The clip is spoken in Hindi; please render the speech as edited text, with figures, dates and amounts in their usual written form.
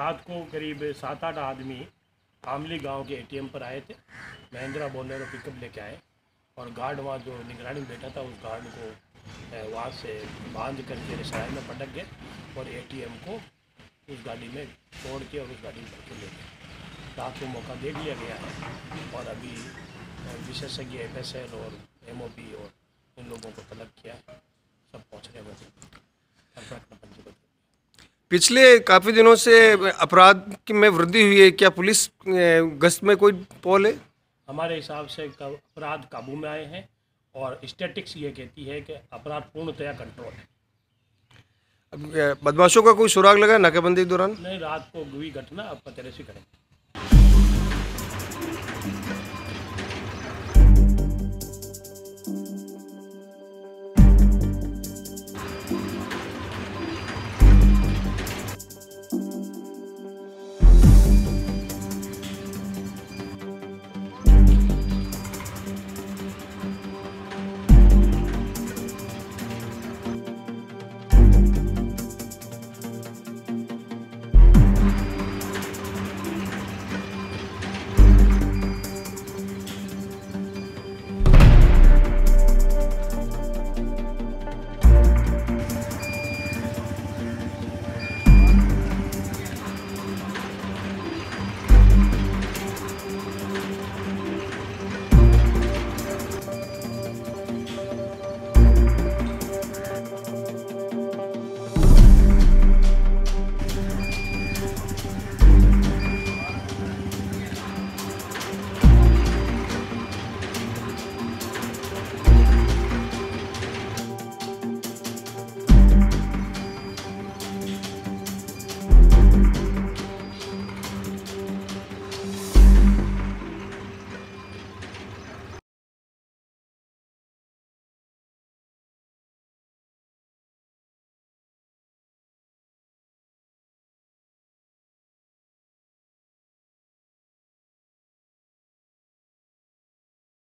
रात को करीब 7-8 आदमी आमली गांव के एटीएम पर आए थे। महिंद्रा बोलेरो पिकअप लेके आए और गार्ड वहाँ जो निगरानी बैठा था उस गार्ड को वहाँ से बांध करके रिसाई में पटक गए और एटीएम को उस गाड़ी में छोड़ के और उस गाड़ी में पटक ले गए। रात को मौका देख लिया गया है और अभी विशेषज्ञ एफएसएल और एमओबी और इन लोगों को तलब किया है। सब पहुँचने वाले। पिछले काफ़ी दिनों से अपराध में वृद्धि हुई है, क्या पुलिस गश्त में कोई पोल है? हमारे हिसाब से अपराध काबू में आए हैं और स्टैटिस्टिक्स ये कहती है कि अपराध पूर्णतया कंट्रोल है। अब बदमाशों का कोई सुराग लगा नाकाबंदी के दौरान? नहीं, रात को हुई घटना, अब पतेरेसी करेंगे।